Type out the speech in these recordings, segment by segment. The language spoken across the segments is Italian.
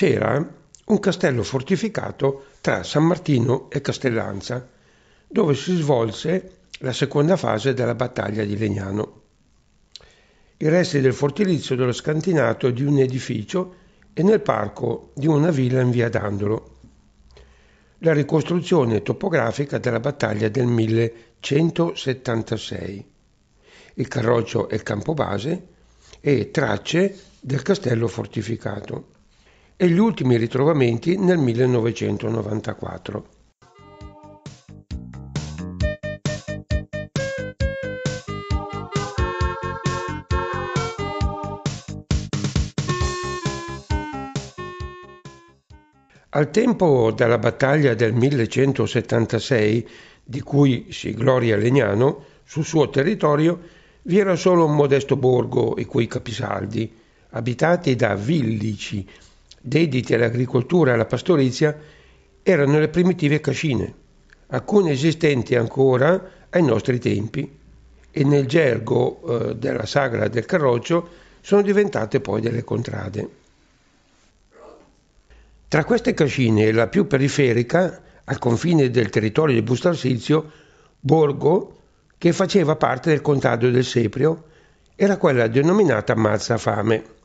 c'era un castello fortificato tra San Martino e Castellanza, dove si svolse la seconda fase della battaglia di Legnano. I resti del fortilizio dello scantinato di un edificio e nel parco di una villa in via Dandolo. La ricostruzione topografica della battaglia del 1176, il Carroccio e il campobase e tracce del castello fortificato e gli ultimi ritrovamenti nel 1994. Al tempo della battaglia del 1176, di cui si gloria Legnano, sul suo territorio vi era solo un modesto borgo e quei capisaldi, abitati da villici, dediti all'agricoltura e alla pastorizia, erano le primitive cascine, alcune esistenti ancora ai nostri tempi, e nel gergo della sagra del Carroccio sono diventate poi delle contrade. Tra queste cascine, la più periferica, al confine del territorio di Busto Arsizio, borgo che faceva parte del Contado del Seprio, era quella denominata Mazzafame.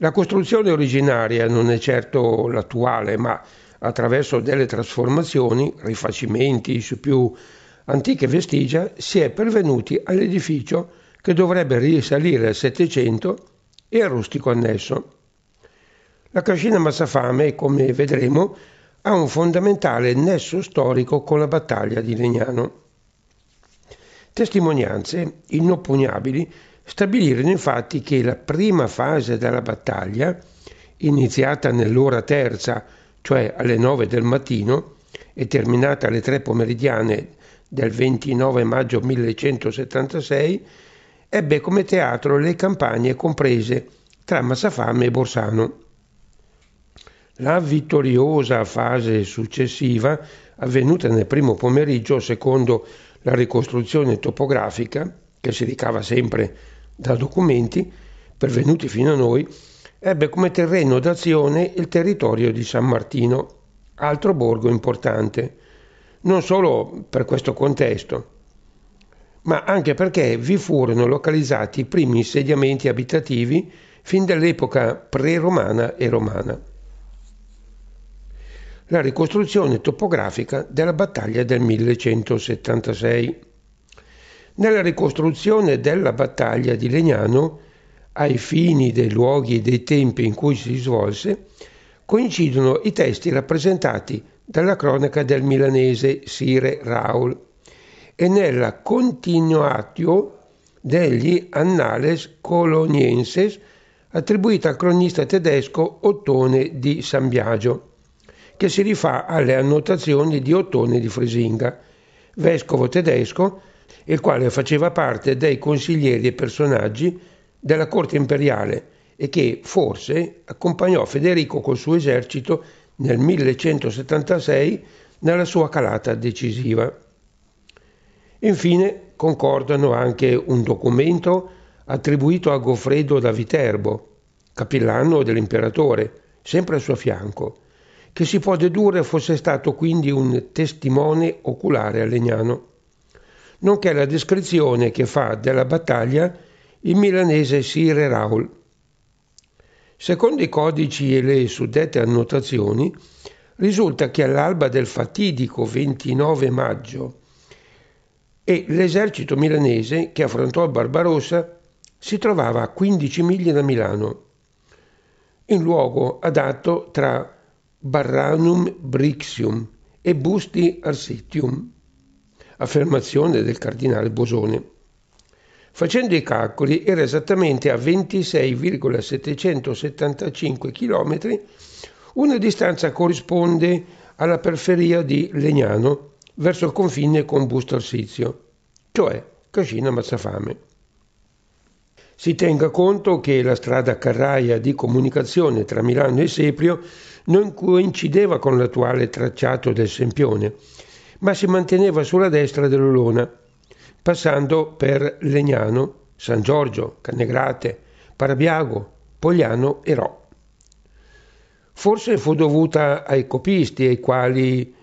La costruzione originaria non è certo l'attuale, ma attraverso delle trasformazioni, rifacimenti su più antiche vestigia, si è pervenuti all'edificio che dovrebbe risalire al Settecento e al rustico annesso. La cascina Mazzafame, come vedremo, ha un fondamentale nesso storico con la battaglia di Legnano. Testimonianze inoppugnabili stabilirono infatti che la prima fase della battaglia, iniziata nell'ora terza, cioè alle 9 del mattino, e terminata alle 3 pomeridiane del 29 maggio 1176, ebbe come teatro le campagne comprese tra Mazzafame e Borsano. La vittoriosa fase successiva, avvenuta nel primo pomeriggio, secondo la ricostruzione topografica, che si ricava sempre da documenti pervenuti fino a noi, ebbe come terreno d'azione il territorio di San Martino, altro borgo importante, non solo per questo contesto, ma anche perché vi furono localizzati i primi insediamenti abitativi fin dall'epoca pre-romana e romana. La ricostruzione topografica della battaglia del 1176. Nella ricostruzione della battaglia di Legnano, ai fini dei luoghi e dei tempi in cui si svolse, coincidono i testi rappresentati dalla cronaca del milanese Sire Raul e nella Continuatio degli Annales Colonienses attribuita al cronista tedesco Ottone di San Biagio, che si rifà alle annotazioni di Ottone di Frisinga, vescovo tedesco, il quale faceva parte dei consiglieri e personaggi della corte imperiale e che forse accompagnò Federico col suo esercito nel 1176 nella sua calata decisiva. Infine concordano anche un documento attribuito a Goffredo da Viterbo, capillano dell'imperatore, sempre al suo fianco, che si può dedurre fosse stato quindi un testimone oculare a Legnano, nonché la descrizione che fa della battaglia il milanese Sire Raul. Secondo i codici e le suddette annotazioni, risulta che all'alba del fatidico 29 maggio e l'esercito milanese che affrontò Barbarossa si trovava a 15 miglia da Milano, in luogo adatto tra Barranum Brixium e Busti Arsitium, affermazione del cardinale Bosone. Facendo i calcoli era esattamente a 26,775 km, una distanza corrisponde alla periferia di Legnano verso il confine con Busto Arsizio, cioè cascina Mazzafame. Si tenga conto che la strada carraia di comunicazione tra Milano e Seprio non coincideva con l'attuale tracciato del Sempione, ma si manteneva sulla destra dell'Olona, passando per Legnano, San Giorgio, Cannegrate, Parabiago, Pogliano e Rò. Forse fu dovuta ai copisti, ai quali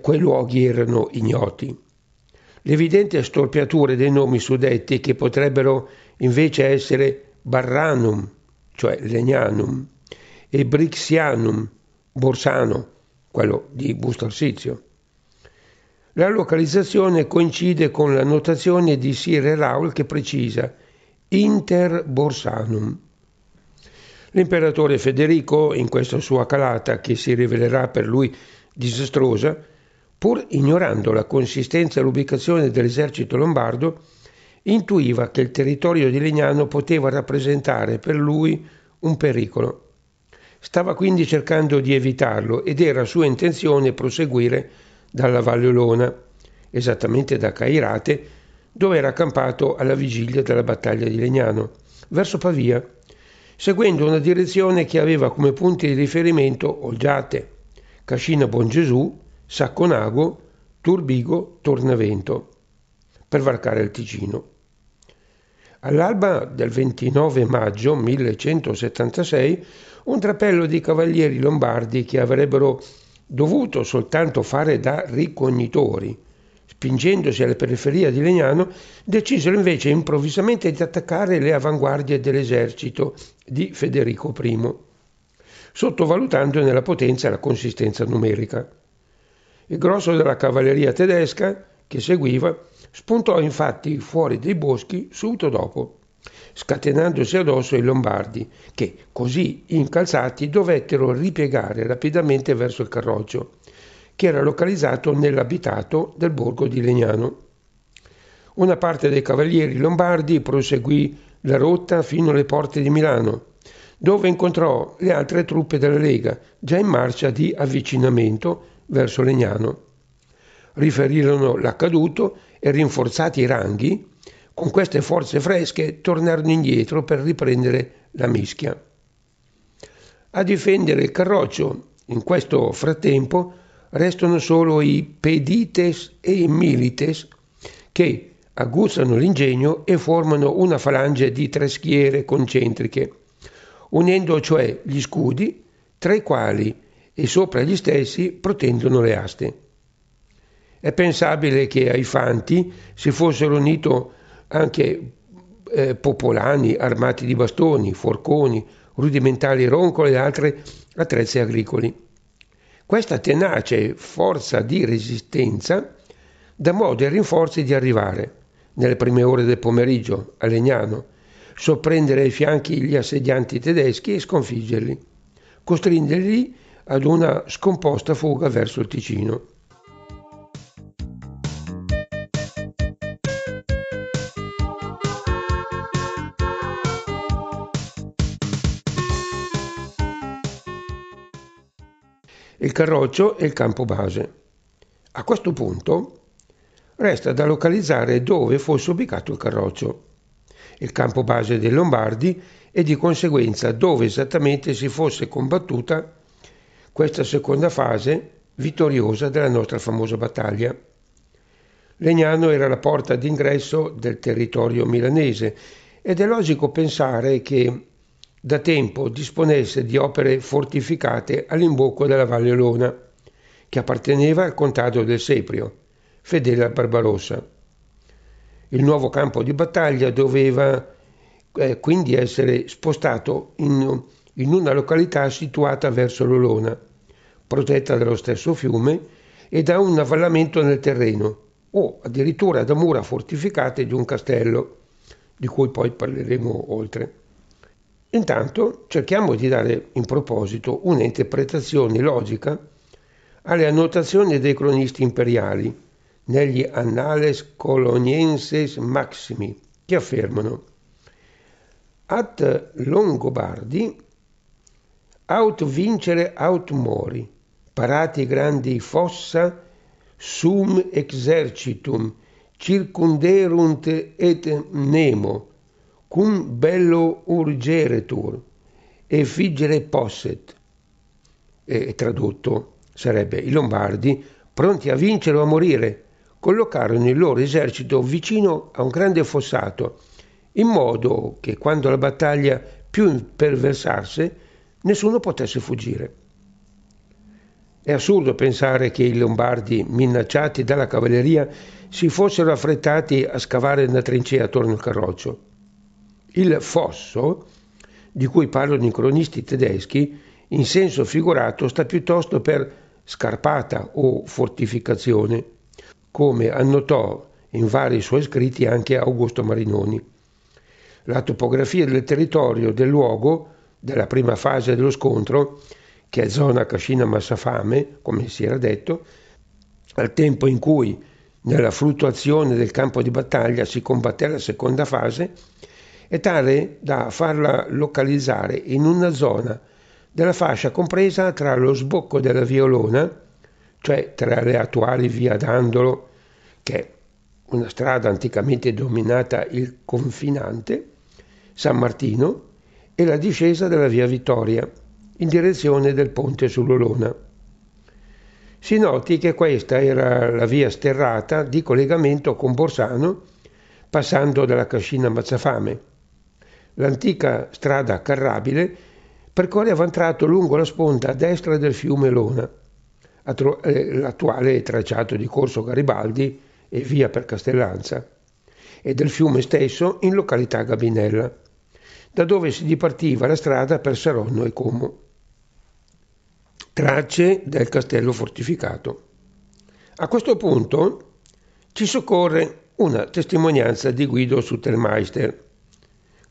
quei luoghi erano ignoti. L'evidente storpiatura dei nomi suddetti, che potrebbero invece essere Barranum, cioè Legnanum, e Brixianum, Borsano, quello di Busto Arsizio. La localizzazione coincide con la notazione di Sire Raul che precisa Inter Borsanum. L'imperatore Federico, in questa sua calata che si rivelerà per lui disastrosa, pur ignorando la consistenza e l'ubicazione dell'esercito lombardo, intuiva che il territorio di Legnano poteva rappresentare per lui un pericolo. Stava quindi cercando di evitarlo ed era sua intenzione proseguire dalla Valle Olona, esattamente da Cairate, dove era accampato alla vigilia della battaglia di Legnano, verso Pavia, seguendo una direzione che aveva come punti di riferimento Olgiate, Cascina Bongesù, Sacconago, Turbigo, Tornavento, per varcare il Ticino. All'alba del 29 maggio 1176, un trappello di cavalieri lombardi che avrebbero dovuto soltanto fare da ricognitori, spingendosi alla periferia di Legnano, decisero invece improvvisamente di attaccare le avanguardie dell'esercito di Federico I, sottovalutandone la potenza e la consistenza numerica. Il grosso della cavalleria tedesca, che seguiva, spuntò infatti fuori dei boschi subito dopo, scatenandosi addosso i lombardi, che, così incalzati, dovettero ripiegare rapidamente verso il Carroccio, che era localizzato nell'abitato del borgo di Legnano. Una parte dei cavalieri lombardi proseguì la rotta fino alle porte di Milano, dove incontrò le altre truppe della Lega, già in marcia di avvicinamento verso Legnano. Riferirono l'accaduto e, rinforzati i ranghi, con queste forze fresche tornarono indietro per riprendere la mischia. A difendere il Carroccio, in questo frattempo, restano solo i pedites e i milites, che aguzzano l'ingegno e formano una falange di tre schiere concentriche, unendo cioè gli scudi, tra i quali e sopra gli stessi protendono le aste. È pensabile che ai fanti si fossero unito anche popolani armati di bastoni, forconi, rudimentali roncole e altri attrezzi agricoli. Questa tenace forza di resistenza dà modo ai rinforzi di arrivare, nelle prime ore del pomeriggio, a Legnano, sorprendere ai fianchi gli assedianti tedeschi e sconfiggerli, costringerli ad una scomposta fuga verso il Ticino. Il Carroccio e il campo base. A questo punto resta da localizzare dove fosse ubicato il Carroccio, il campo base dei Lombardi e di conseguenza dove esattamente si fosse combattuta questa seconda fase vittoriosa della nostra famosa battaglia. Legnano era la porta d'ingresso del territorio milanese ed è logico pensare che da tempo disponesse di opere fortificate all'imbocco della Valle Olona, che apparteneva al Contado del Seprio, fedele al Barbarossa. Il nuovo campo di battaglia doveva quindi essere spostato in una località situata verso l'Olona, protetta dallo stesso fiume e da un avvallamento nel terreno, o addirittura da mura fortificate di un castello, di cui poi parleremo oltre. Intanto cerchiamo di dare in proposito un'interpretazione logica alle annotazioni dei cronisti imperiali negli Annales Colonienses Maximi, che affermano «At Longobardi aut vincere aut mori, parati grandi fossa sum exercitum, circunderunt et nemo, cum bello urgeretur, effigere posset». E tradotto sarebbe: i Lombardi, pronti a vincere o a morire, collocarono il loro esercito vicino a un grande fossato, in modo che quando la battaglia più imperversasse nessuno potesse fuggire. È assurdo pensare che i Lombardi, minacciati dalla cavalleria, si fossero affrettati a scavare una trincea attorno al Carroccio. Il fosso, di cui parlano i cronisti tedeschi, in senso figurato sta piuttosto per scarpata o fortificazione, come annotò in vari suoi scritti anche Augusto Marinoni. La topografia del territorio, del luogo, della prima fase dello scontro, che è zona Cascina Mazzafame, come si era detto, al tempo in cui nella fluttuazione del campo di battaglia si combatté la seconda fase, è tale da farla localizzare in una zona della fascia compresa tra lo sbocco della Via Olona, cioè tra le attuali Via Dandolo, che è una strada anticamente dominata il confinante, San Martino, e la discesa della Via Vittoria, in direzione del ponte sull'Olona. Si noti che questa era la via sterrata di collegamento con Borsano, passando dalla Cascina Mazzafame. L'antica strada carrabile percorre avantrato lungo la sponda a destra del fiume Olona, l'attuale tracciato di Corso Garibaldi e via per Castellanza, e del fiume stesso in località Gabinella, da dove si dipartiva la strada per Saronno e Como. Tracce del castello fortificato. A questo punto ci soccorre una testimonianza di Guido Sutermeister,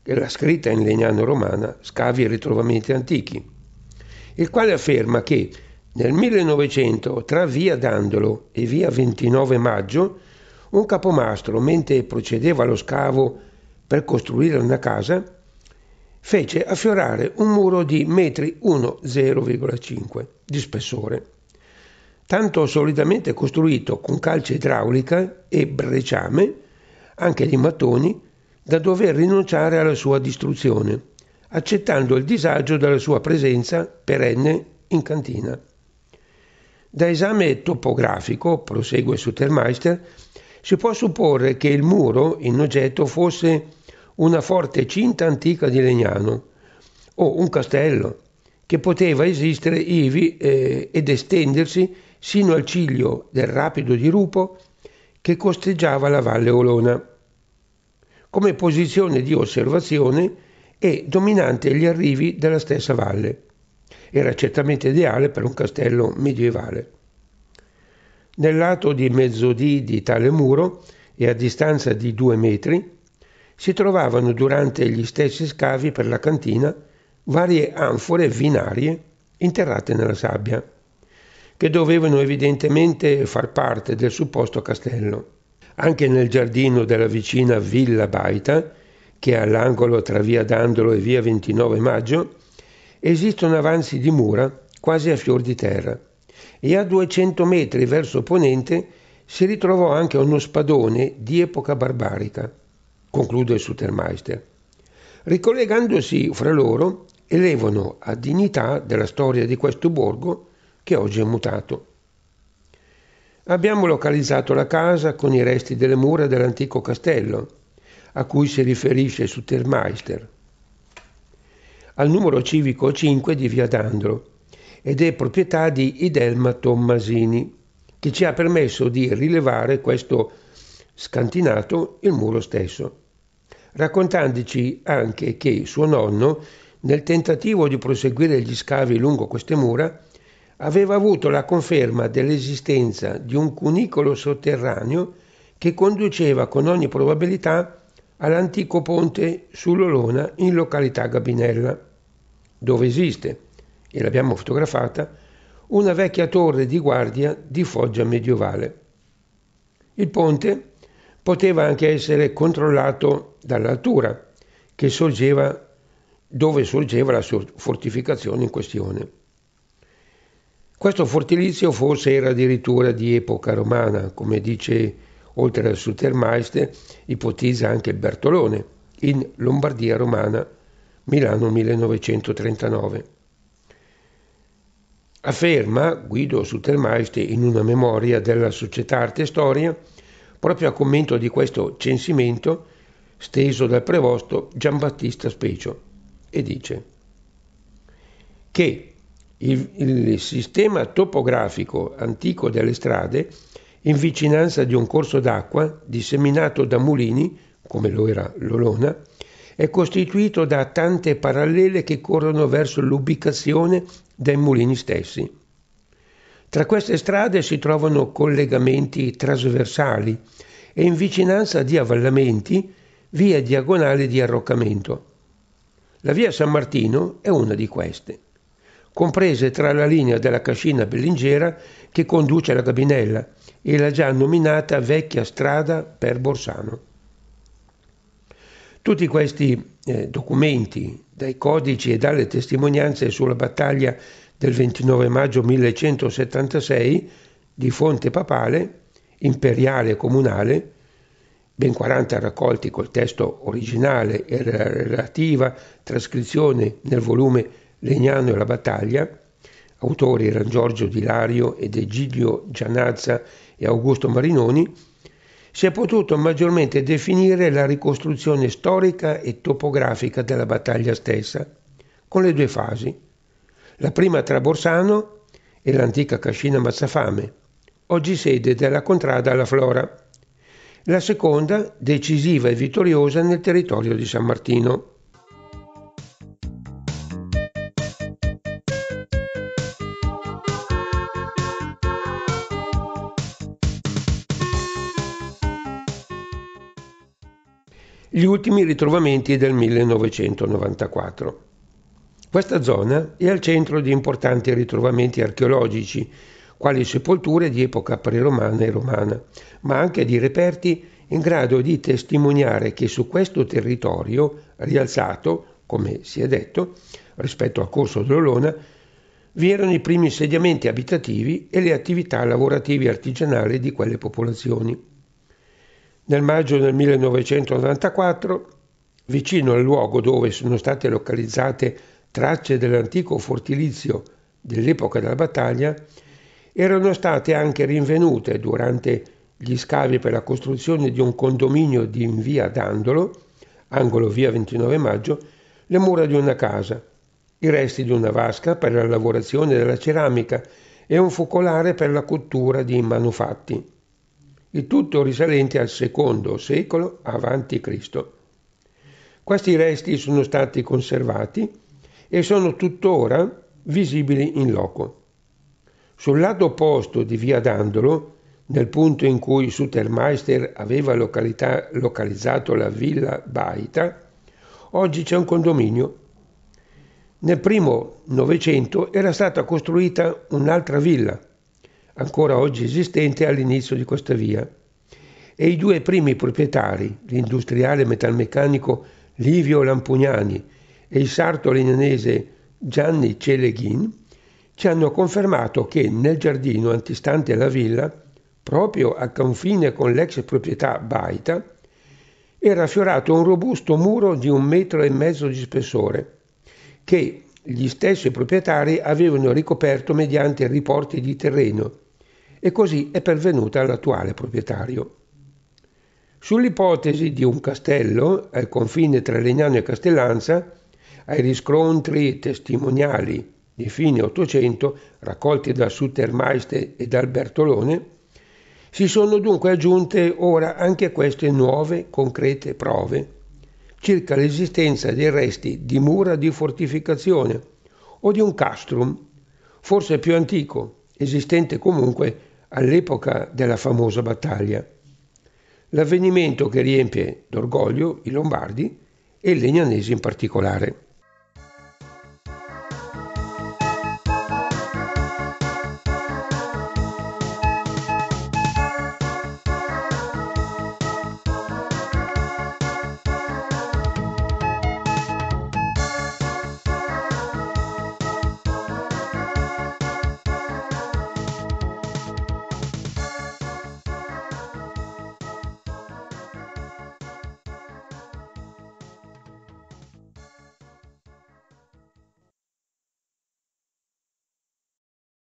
che l'ha scritta in Legnano Romana, Scavi e ritrovamenti antichi, il quale afferma che nel 1900, tra via Dandolo e via 29 Maggio, un capomastro, mentre procedeva allo scavo per costruire una casa, fece affiorare un muro di metri 1,0,5 di spessore, tanto solidamente costruito con calce idraulica e brecciame, anche di mattoni, da dover rinunciare alla sua distruzione, accettando il disagio della sua presenza perenne in cantina. Da esame topografico, prosegue Sutermeister, si può supporre che il muro in oggetto fosse una forte cinta antica di Legnano o un castello che poteva esistere ivi ed estendersi sino al ciglio del rapido di Rupo che costeggiava la Valle Olona. Come posizione di osservazione è dominante gli arrivi della stessa valle. Era certamente ideale per un castello medievale. Nel lato di mezzodì di tale muro, e a distanza di 2 metri, si trovavano durante gli stessi scavi per la cantina varie anfore vinarie interrate nella sabbia, che dovevano evidentemente far parte del supposto castello. Anche nel giardino della vicina Villa Baita, che è all'angolo tra via Dandolo e via 29 Maggio, esistono avanzi di mura quasi a fior di terra, e a 200 metri verso ponente si ritrovò anche uno spadone di epoca barbarica, conclude Sutermeister. Ricollegandosi fra loro, elevano a dignità della storia di questo borgo che oggi è mutato. Abbiamo localizzato la casa con i resti delle mura dell'antico castello, a cui si riferisce Sutermeister, al numero civico 5 di via Dandolo, ed è proprietà di Idelma Tommasini, che ci ha permesso di rilevare questo scantinato il muro stesso, raccontandoci anche che suo nonno, nel tentativo di proseguire gli scavi lungo queste mura, aveva avuto la conferma dell'esistenza di un cunicolo sotterraneo che conduceva con ogni probabilità all'antico ponte sull'Olona in località Gabinella, dove esiste, e l'abbiamo fotografata, una vecchia torre di guardia di foggia medievale. Il ponte poteva anche essere controllato dall'altura che sorgeva dove sorgeva la fortificazione in questione. Questo fortilizio forse era addirittura di epoca romana, come dice, oltre al Sutermeister, ipotizza anche Bertolone, in Lombardia Romana, Milano 1939. Afferma Guido Sutermeister in una memoria della Società Arte e Storia, proprio a commento di questo censimento steso dal prevosto Giambattista Specio, e dice: che il sistema topografico antico delle strade, in vicinanza di un corso d'acqua disseminato da mulini, come lo era l'Olona, è costituito da tante parallele che corrono verso l'ubicazione dei mulini stessi. Tra queste strade si trovano collegamenti trasversali e in vicinanza di avvallamenti vie diagonali di arroccamento. La via San Martino è una di queste, comprese tra la linea della Cascina Bellingera che conduce alla Gabinella e la già nominata vecchia strada per Borsano. Tutti questi documenti, dai codici e dalle testimonianze sulla battaglia del 29 maggio 1176 di fonte papale, imperiale e comunale, ben 40 raccolti col testo originale e la relativa trascrizione nel volume Legnano e la battaglia, autori eran Giorgio Di Lario ed Egidio Gianazza e Augusto Marinoni, si è potuto maggiormente definire la ricostruzione storica e topografica della battaglia stessa, con le due fasi, la prima tra Borsano e l'antica cascina Mazzafame, oggi sede della contrada alla Flora, la seconda decisiva e vittoriosa nel territorio di San Martino. Gli ultimi ritrovamenti del 1994. Questa zona è al centro di importanti ritrovamenti archeologici, quali sepolture di epoca preromana e romana, ma anche di reperti in grado di testimoniare che su questo territorio, rialzato, come si è detto, rispetto al corso dell'Olona, vi erano i primi insediamenti abitativi e le attività lavorative e artigianali di quelle popolazioni. Nel maggio del 1994, vicino al luogo dove sono state localizzate tracce dell'antico fortilizio dell'epoca della battaglia, erano state anche rinvenute durante gli scavi per la costruzione di un condominio in via Dandolo, angolo via 29 maggio, le mura di una casa, i resti di una vasca per la lavorazione della ceramica e un focolare per la cottura di manufatti. Il tutto risalente al secondo secolo a.C. Questi resti sono stati conservati e sono tuttora visibili in loco. Sul lato opposto di via Dandolo, nel punto in cui Sutermeister aveva localizzato la Villa Baita, oggi c'è un condominio. Nel primo Novecento era stata costruita un'altra villa, ancora oggi esistente all'inizio di questa via, e i due primi proprietari, l'industriale metalmeccanico Livio Lampugnani e il sarto legnanese Gianni Celeghin, ci hanno confermato che nel giardino antistante alla villa, proprio a confine con l'ex proprietà Baita, era affiorato un robusto muro di 1,5 metri di spessore, che gli stessi proprietari avevano ricoperto mediante riporti di terreno, e così è pervenuta all'attuale proprietario. Sull'ipotesi di un castello al confine tra Legnano e Castellanza, ai riscontri testimoniali di fine Ottocento raccolti da Sutermeister e dal Bertolone, si sono dunque aggiunte ora anche queste nuove concrete prove circa l'esistenza dei resti di mura di fortificazione o di un castrum, forse più antico, esistente comunque all'epoca della famosa battaglia. L'avvenimento che riempie d'orgoglio i Lombardi e i legnanesi in particolare.